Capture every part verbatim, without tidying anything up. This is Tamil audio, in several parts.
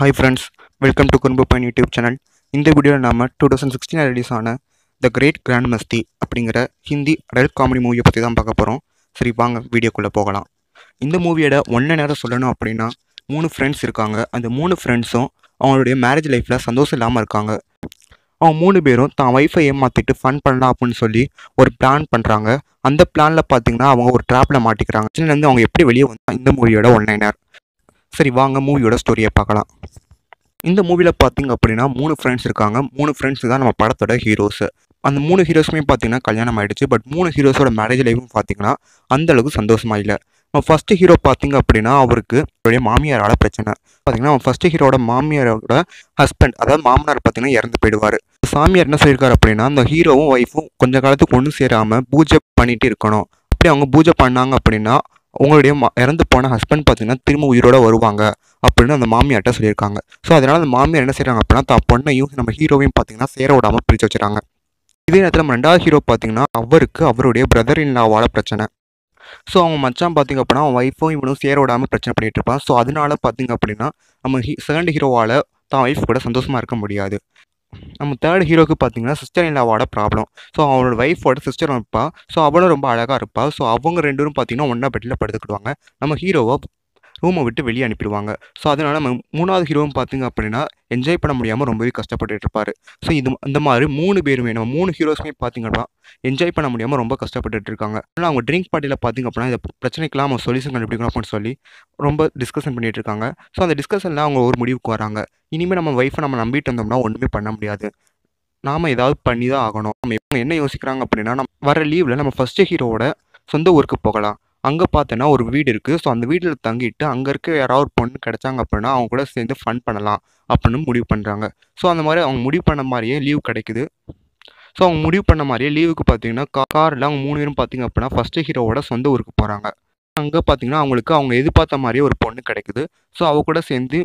Hi friends, welcome to Kurumbu Paiyan YouTube channel. In this video, we twenty sixteen release The Great Grand Masti, a Hindi adult comedy movie. We will see the video. In this movie, we will see three friends. And the three friends are in marriage life. They are three fun or plan. And the plan is a trap. And the movie is one-liner. சரி வாங்க மூவியோட ஸ்டோரியை பார்க்கலாம். இந்த மூவில பாத்தீங்க அப்படினா மூணு ஃப்ரெண்ட்ஸ் இருக்காங்க. மூணு ஃப்ரெண்ட்ஸ் தான் நம்ம படத்தோட ஹீரோஸ். அந்த மூணு ஹீரோஸ்மே பாத்தீங்கன்னா கல்யாணம் ஆயிடுச்சு. பட் மூணு ஹீரோஸோட மேரேஜ் லைஃப்பும் பாத்தீங்கன்னா அந்த அளவுக்கு சந்தோஷமா இல்ல. நம்ம ஃபர்ஸ்ட் ஹீரோ பாத்தீங்க அப்படினா அவருக்கு ஒரே மாமியாரால பிரச்சனை. பாத்தீங்கன்னா நம்ம ஃபர்ஸ்ட் ஹீரோட மாமியாரோட ஹஸ்பண்ட் அதாவது மாமனார் பாத்தீங்கன்னா இறந்து போயிடுவாரு. சாமியார் என்ன சொல்லிருக்காரு அப்படினா அந்த ஹீரோவும் வைஃபும் கொஞ்ச காலத்துக்கு ஒண்ணு சேராம பூஜை பண்ணிட்டு இருக்கணும். அப்படி அவங்க பூஜை பண்ணாங்க அப்படினா உங்களுடைய இறந்து போன ஹஸ்பண்ட் பார்த்தீங்கன்னா திரும்ப உயிரோட வருவாங்க அப்படின்னு அந்த மாமியார்ட்ட சொல்லியிருக்காங்க. ஸோ அதனால அந்த மாமியார் என்ன செய்யறாங்க அப்படின்னா தான் பொண்ணையும் நம்ம ஹீரோவையும் பார்த்தீங்கன்னா சேர விடாமல் பிரிச்சு வச்சுறாங்க. இதே நேரத்தில் நம்ம ரெண்டாவது ஹீரோ பார்த்தீங்கன்னா அவருக்கு அவருடைய பிரதர் இன் லாவால பிரச்சனை. ஸோ அவங்க மச்சான் பார்த்தீங்க அப்படின்னா அவன் ஒய்ஃபும் இவனும் சேர விடாமல் பிரச்சனை பண்ணிட்டு இருப்பான். ஸோ அதனால பார்த்தீங்க அப்படின்னா நம்ம செகண்ட் ஹீரோவால் தான் ஒய்ஃப் கூட சந்தோஷமா இருக்க முடியாது. நம்ம தேர்ட் ஹீரோக்கு பார்த்தீங்கன்னா சிஸ்டர் இன் லாவோட ப்ராப்ளம். ஸோ அவனோட ஒய்ஃபோட சிஸ்டரும் இருப்பா. ஸோ அவளும் ரொம்ப அழகாக இருப்பா. ஸோ அவங்க ரெண்டு பேரும் பார்த்தீங்கன்னா ஒன்றா பெட்டில் படுத்துக்கிடுவாங்க. நம்ம ஹீரோவை ரூமை விட்டு வெளியே அனுப்பிடுவாங்க. ஸோ அதனால நம்ம மூணாவது ஹீரோவும் பார்த்தீங்க அப்படின்னா என்ஜாய் பண்ண முடியாமல் ரொம்பவே கஷ்டப்பட்டுட்டு இருப்பாரு. ஸோ இது இந்த மாதிரி மூணு பேருமே நம்ம மூணு ஹீரோஸுமே பார்த்தீங்கன்னா என்ஜாய் பண்ண முடியாமல் ரொம்ப கஷ்டப்பட்டுட்டு இருக்காங்க. ஆனால் அவங்க ட்ரிங்க் பார்ட்டியில் பார்த்தீங்க அப்படின்னா இந்த பிரச்சனைக்கெல்லாம் அவங்க சொல்யூஷன் கண்டுபிடிக்கணும் அப்படின்னு சொல்லி ரொம்ப டிஸ்கஷன் பண்ணிட்டு இருக்காங்க. ஸோ அந்த டிஸ்கஷனில் அவங்க ஒரு முடிவுக்கு வராங்க. இனிமேல் நம்ம ஒய்ஃபை நம்ம நம்பிட்டு இருந்தோம்னா ஒன்றுமே பண்ண முடியாது. நாம ஏதாவது பண்ணி தான் ஆகணும். நம்ம இப்போ என்ன யோசிக்கிறாங்க அப்படின்னா நம்ம வர லீவில் நம்ம ஃபர்ஸ்ட் ஹீரோவோட சொந்த ஊருக்கு போகலாம். அங்கே பார்த்தோன்னா ஒரு வீடு இருக்குது. ஸோ அந்த வீட்டில் தங்கிட்டு அங்கே இருக்க யாராவது ஒரு பொண்ணு கிடச்சாங்க அப்படின்னா அவங்க கூட சேர்ந்து ஃபன் பண்ணலாம் அப்படின்னு முடிவு பண்ணுறாங்க. ஸோ அந்த மாதிரி அவங்க முடிவு பண்ண மாதிரியே லீவ் கிடைக்குது. ஸோ அவங்க முடிவு பண்ண மாதிரியே லீவுக்கு பார்த்தீங்கன்னா காரில் அவங்க மூணு பேரும் பார்த்தீங்க அப்படின்னா ஃபஸ்ட்டு ஹீரோவோட சொந்த ஊருக்கு போகிறாங்க. அங்கே பார்த்தீங்கன்னா அவங்களுக்கு அவங்க எதிர்பார்த்த மாதிரியே ஒரு பொண்ணு கிடைக்குது. ஸோ அவள் கூட சேர்ந்து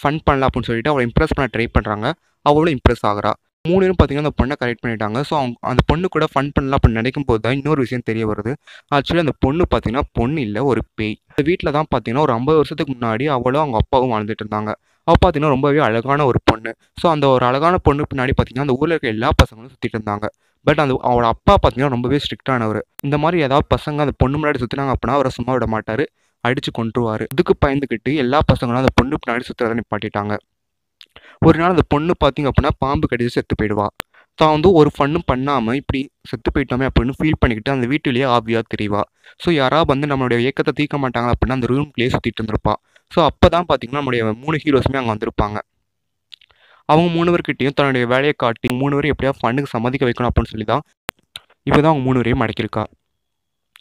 ஃபன் பண்ணலாம் அப்படின்னு சொல்லிட்டு அவளை இம்ப்ரெஸ் பண்ண ட்ரை பண்ணுறாங்க. அவளும் இம்ப்ரெஸ் ஆகிறா. மூணு பேரும் பார்த்தீங்கன்னா அந்த பொண்ணை கரெக்ட் பண்ணிட்டாங்க. ஸோ அவங்க அந்த பொண்ணு கூட ஃபன் பண்ணலாம் அப்படின்னு நினைக்கும் போது தான் இன்னொரு விஷயம் தெரிய வருது. ஆக்சுவலி அந்த பொண்ணு பார்த்தீங்கன்னா பொண்ணு இல்லை, ஒரு பேய். அந்த வீட்டில் தான் பார்த்தீங்கன்னா ஒரு ஐம்பது வருஷத்துக்கு முன்னாடி அவளும் அவங்க அப்பாவும் வாழ்ந்துட்டு இருந்தாங்க. அவள் பார்த்தீங்கன்னா ரொம்பவே அழகான ஒரு பொண்ணு. ஸோ அந்த ஒரு அழகான பொண்ணு பின்னாடி பார்த்தீங்கன்னா அந்த ஊரில் இருக்க எல்லா பசங்களும் சுற்றிட்டு இருந்தாங்க. பட் அந்த அவளோட அப்பா பார்த்தீங்கன்னா ரொம்பவே ஸ்ட்ரிக்டானவர். இந்த மாதிரி ஏதாவது பசங்க அந்த பொண்ணு முன்னாடி சுற்றினாங்க அப்படின்னா அவரை சும்மா விட மாட்டார், அடித்து கொண்டுருவார். இதுக்கு பயந்துக்கிட்டு எல்லா பசங்களும் அந்த பொண்ணு பின்னாடி சுற்றுறதை நிப்பாட்டிட்டாங்க. ஒரு நாள் அந்த பொண்ணு பார்த்தீங்க அப்படின்னா பாம்பு கடிச்சு செத்து போயிடுவா. தான் வந்து ஒரு ஃபன்னும் பண்ணாமல் இப்படி செத்து போயிட்டோமே அப்படின்னு ஃபீல் பண்ணிக்கிட்டு அந்த வீட்டிலேயே ஆவியாக தெரிவா. ஸோ யாராவது வந்து நம்மளுடைய இயக்கத்தை தீர்க்க மாட்டாங்க அப்படின்னா அந்த ரூம்குள்ளேயே சுற்றிட்டு இருந்திருப்பா. ஸோ அப்போ தான் பார்த்தீங்கன்னா நம்மளுடைய மூணு ஹீரோஸுமே அங்கே வந்திருப்பாங்க. அவங்க மூணு பேர்கிட்டையும் தன்னுடைய வேலையை காட்டி மூணு பேரும் எப்படியா ஃபன்னுக்கு சம்மதிக்க வைக்கணும் அப்படின்னு சொல்லி தான் இப்போ தான் அவங்க மூணு பேரையும் அடக்கியிருக்கா.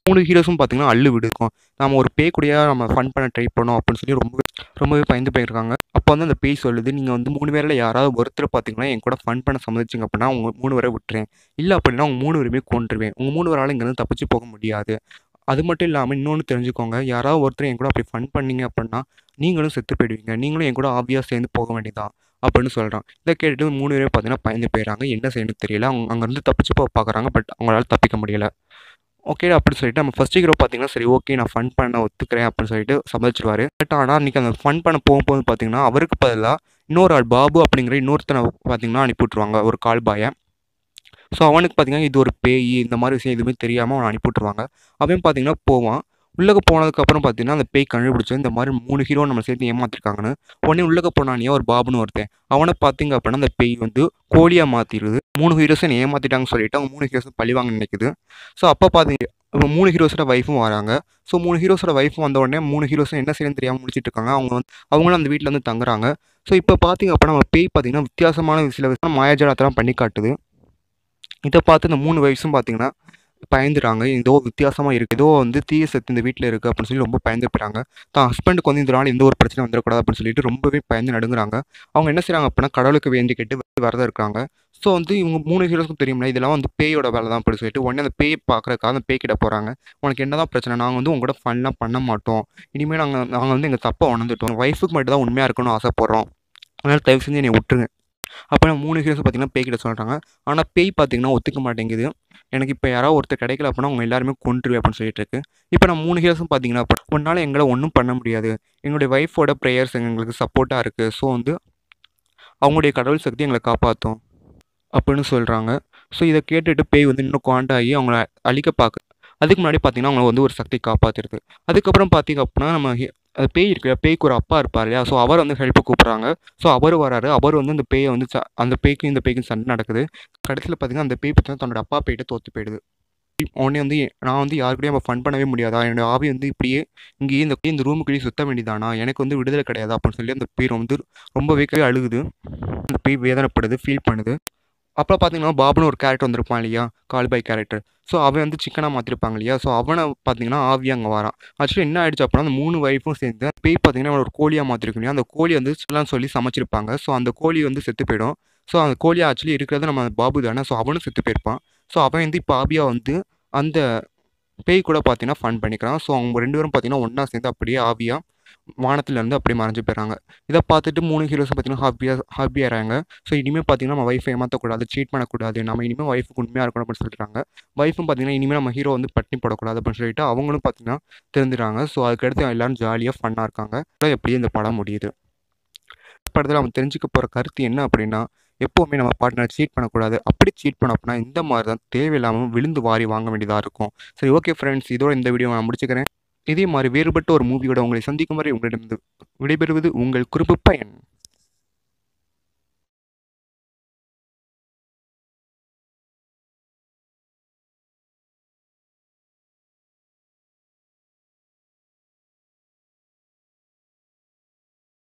மூணு ஹீரோஸும் பார்த்தீங்கன்னா அள்ளு விடுக்கும். நம்ம ஒரு பேய் கூடயா நம்ம ஃபன் பண்ண ட்ரை பண்ணோம் அப்படின்னு சொல்லி ரொம்ப ரொம்பவே பயந்து போயிருக்காங்க. அப்போ வந்து அந்த பேய் சொல்லுது, நீங்கள் வந்து மூணு பேரில் யாராவது ஒருத்தர் பார்த்தீங்கன்னா என் கூட ஃபன் பண்ண சம்மதிச்சிங்க அப்படின்னா அவங்க மூணு பேரை விட்டுறேன், இல்லை அப்படின்னா அவங்க மூணு பேருமே கொண்டுருவேன், உங்கள் மூணு பேரால் இங்கேருந்து தப்பிச்சு போக முடியாது. அது மட்டும் இல்லாமல் இன்னொன்று தெரிஞ்சுக்கோங்க, யாராவது ஒருத்தர் என் கூட அப்படி ஃபன் பண்ணிங்க அப்படின்னா நீங்களும் செத்து போயிடுவீங்க, நீங்களும் என் கூட ஆவியாக சேர்ந்து போக வேண்டியதான் அப்படின்னு சொல்கிறான். இதை கேட்டுட்டு மூணு பேரும் பார்த்தீங்கன்னா பயந்து போயிடறாங்க. என்ன செய்யணும்னு தெரியல. அவங்க அங்கேருந்து தப்பிச்சு போக பார்க்குறாங்க. பட் அவங்களால தப்பிக்க முடியலை. ஓகே அப்படின்னு சொல்லிட்டு நம்ம ஃபர்ஸ்ட் ஹீரோ பார்த்தீங்கன்னா சரி ஓகே நான் ஃபன் பண்ண ஒத்துக்கிறேன் அப்படின்னு சொல்லிட்டு சம்மதிச்சிருவாரு. பட் ஆனால் அன்றைக்கி அந்த ஃபன் பண்ண போகும்போது பார்த்தீங்கன்னா அவருக்கு பதிலாக இன்னொரு ஆள் பாபு அப்படிங்கிற இன்னொருத்தனை பார்த்தீங்கன்னா அனுப்பிவிட்ருவாங்க, ஒரு கால் பாயை. ஸோ அவனுக்கு பார்த்தீங்கன்னா இது ஒரு பேய் இந்த மாதிரி விஷயம் எதுவுமே தெரியாமல் அவனை அனுப்பிவிட்ருவாங்க. அவன் பார்த்தீங்கன்னா போவான். உள்ளக போனதுக்கப்புறம் பார்த்தீங்கன்னா அந்த பேய் கண்டுபிடிச்சது இந்த மாதிரி மூணு ஹீரோ நம்ம சேர்த்து ஏமாத்திருக்காங்கன்னு. உடனே உள்ளக போனானே ஒரு பாபுன்னு ஒருத்தன், அவனை பார்த்தீங்க அப்படின்னா அந்த பேய் வந்து கோழியாக மாற்றிடுது. மூணு ஹீரோஸை என்னை ஏமாற்றிட்டாங்கன்னு சொல்லிட்டு அவங்க மூணு ஹீரோஸும் பழிவாங்க நினைக்குது. ஸோ அப்போ பார்த்தீங்க இப்போ மூணு ஹீரோஸோட ஒய்ஃபும் வராங்க. ஸோ மூணு ஹீரோஸோட ஒய்ஃபும் வந்த உடனே மூணு ஹீரோஸும் என்ன செய்யணும்னு தெரியாமல் முடிச்சுட்டு இருக்காங்க. அவங்க வந்து அவங்களும் அந்த வீட்டில் வந்து தங்குறாங்க. ஸோ இப்போ பார்த்தீங்க அப்படின்னா நம்ம பேய் பார்த்தீங்கன்னா வித்தியாசமான சில விஷயம் மாயாஜாலத்தெல்லாம் பண்ணி காட்டுது. இதை பார்த்து இந்த மூணு வயசும் பார்த்தீங்கன்னா பயந்துறாங்க. ஏதோ வித்தியாசமாக இருக்குது, ஏதோ வந்து தீய சத்து இந்த வீட்டில் இருக்குது அப்படின்னு சொல்லி ரொம்ப பயந்து போயிறாங்க. தான் ஹஸ்பண்டுக்கு வந்து இதனால் எந்த ஒரு பிரச்சனை வந்துடக்கூடாது அப்படின்னு சொல்லிட்டு ரொம்பவே பயந்து நடுங்குறாங்க. அவங்க என்ன செய்கிறாங்க அப்படின்னா கடவுளுக்கு வேண்டி கேட்டு வரதான் இருக்கிறாங்க. ஸோ வந்து இவங்க மூணு ஹீரோஸ்க்கும் தெரியும்ல இதெல்லாம் வந்து பேயோட வேலை தான் அப்படின்னு சொல்லிட்டு உடனே அந்த பேயை பார்க்குறக்காக அந்த பேய் கிட்ட போகிறாங்க. உனக்கு என்ன தான் பிரச்சனை, நாங்கள் வந்து உங்களோட ஃபன்லாம் பண்ண மாட்டோம், இனிமேல் நாங்கள் நாங்கள் வந்து எங்கள் தப்பை உணர்ந்துட்டோம், ஒய்ஃபுக்கு மட்டும் தான் உண்மையாக இருக்கணும்னு ஆசைப்படுறோம், அதனால் தயவு செஞ்சு என்னை விட்டுருங்க, அப்போ மூணு ஹீரோஸ் பார்த்தீங்கன்னா பேய்கிட்ட சொல்லிட்டாங்க. ஆனால் பேய் பார்த்தீங்கன்னா ஒத்துக்க மாட்டேங்குது, எனக்கு இப்போ யாராவது ஒருத்தர் கிடைக்கல அப்படின்னா அவங்க எல்லாருமே கொண்டுருவேன் அப்படின்னு சொல்லிட்டு இருக்கு. இப்போ நான் மூணு ஹீரோஸும் பார்த்தீங்கன்னா ஒன்றால் எங்களை ஒன்றும் பண்ண முடியாது, எங்களுடைய ஒய்ஃபோட ப்ரேயர்ஸ் எங்களுக்கு சப்போர்ட்டாக இருக்குது, ஸோ வந்து அவங்களுடைய கடவுள் சக்தி எங்களை காப்பாற்றும் அப்படின்னு சொல்கிறாங்க. ஸோ இதை கேட்டுட்டு பேய் வந்து இன்னும் காண்டாகி அவங்கள அழிக்க பார்க்க அதுக்கு முன்னாடி பார்த்தீங்கன்னா அவங்கள வந்து ஒரு சக்தி காப்பாற்றிருக்கு. அதுக்கப்புறம் பார்த்தீங்க அப்படின்னா நம்ம அது பேய் இருக்கிற பேய்க்கு ஒரு அப்பா இருப்பார் இல்லையா, ஸோ அவர் வந்து ஹெல்ப்பு கூப்பிட்றாங்க. ஸோ அவர் வராரு, அவர் வந்து இந்த பேயை வந்து அந்த பேய்க்கு இந்த பேய்க்கு சண்டை நடக்குது. கடைசியில் பார்த்தீங்கன்னா அந்த பேய் பார்த்தீங்கன்னா தன்னோட அப்பா பேய்கிட்ட தோற்று போயிடுது. உடனே வந்து நான் வந்து யாருக்கூடையும் நம்ம ஃபன் பண்ணவே முடியாதா, என்னோடய ஆவி வந்து இப்படியே இங்கேயே இந்த இந்த ரூமுக்குள்ளேயே சுத்த வேண்டியதானா, எனக்கு வந்து விடுதலை கிடையாது அப்படின்னு சொல்லி அந்த பேய் வந்து ரொம்பவே அழுகுது. அந்த பேய் வேதனைப்படுது, ஃபீல் பண்ணுது. அப்புறம் பார்த்தீங்கன்னா பாபுன்னு ஒரு கேரக்டர் வந்திருப்பான் இல்லையா, கால் பாய் கேரக்டர். ஸோ அவன் வந்து சிக்கனாக மாற்றிருப்பாங்க இல்லையா, ஸோ அவனை பார்த்தீங்கன்னா ஆவியா அங்கே வரான். ஆக்சுவலி என்ன ஆயிடுச்சு அப்படின்னா அந்த மூணு வைஃபும் சேர்ந்து பேய் பார்த்தீங்கன்னா அவனோட ஒரு கோழியாக மாற்றிருக்கணும். அந்த கோழி வந்து எல்லாம் சொல்லி சமைச்சிருப்பாங்க, ஸோ அந்த கோழி வந்து செத்து போயிடும். ஸோ அந்த கோழி ஆக்சுவலி இருக்கிறது நம்ம பாபு தானே, ஸோ அவனும் செத்து போயிருப்பான். ஸோ அவன் வந்து இப்போ ஆவியாக வந்து அந்த பேய் கூட பார்த்தீங்கன்னா ஃபன் பண்ணிக்கிறான். ஸோ அவங்க ரெண்டு பேரும் பார்த்தீங்கன்னா ஒன்றா சேர்ந்து அப்படியே ஆவியாக வானத்துலேருந்து அப்படியே மறைஞ்சு போயிடறாங்க. இதை பார்த்துட்டு மூணு ஹீரோஸ் பார்த்தீங்கன்னா ஹாப்பியாக ஹாப்பியாக ஆகிறாங்க. ஸோ இனிமேல் பார்த்தீங்கன்னா நம்ம ஒய்ஃபை ஏமாற்றக்கூடாது, சீட் பண்ணக்கூடாது, நம்ம இனிமேல் ஒய்ஃபுக்கு உண்மையாக இருக்கணும் அப்படின்னு சொல்லிடுறாங்க. ஒய்ஃபும் பார்த்தீங்கன்னா இனிமேல் நம்ம ஹீரோ வந்து பட்டினி போடக்கூடாது அப்படின்னு சொல்லிட்டு அவங்களும் பார்த்தீங்கன்னா தெரிஞ்சுறாங்க. ஸோ அதுக்கடுத்து எல்லோரும் ஜாலியாக ஃபன்னாக இருக்காங்க. எப்படியும் இந்த படம் முடியுது. படத்தில் நம்ம தெரிஞ்சுக்க போகிற கருத்து என்ன அப்படின்னா, எப்போவுமே நம்ம பார்ட்னரை சீட் பண்ணக்கூடாது. அப்படி சீட் பண்ண அப்படின்னா இந்த மாதிரி தான் தேவையில்லாமல் விழுந்து வாரி வாங்க வேண்டியதாக இருக்கும். சரி, ஓகே ஃப்ரெண்ட்ஸ், இதோட இந்த வீடியோ நான் முடிச்சுக்கிறேன். இதே மாதிரி வேறுபட்ட ஒரு மூவியோட உங்களை சந்திக்கும் வரை உங்களிடம் விடைபெறுவது உங்கள் குறும்பு பையன்.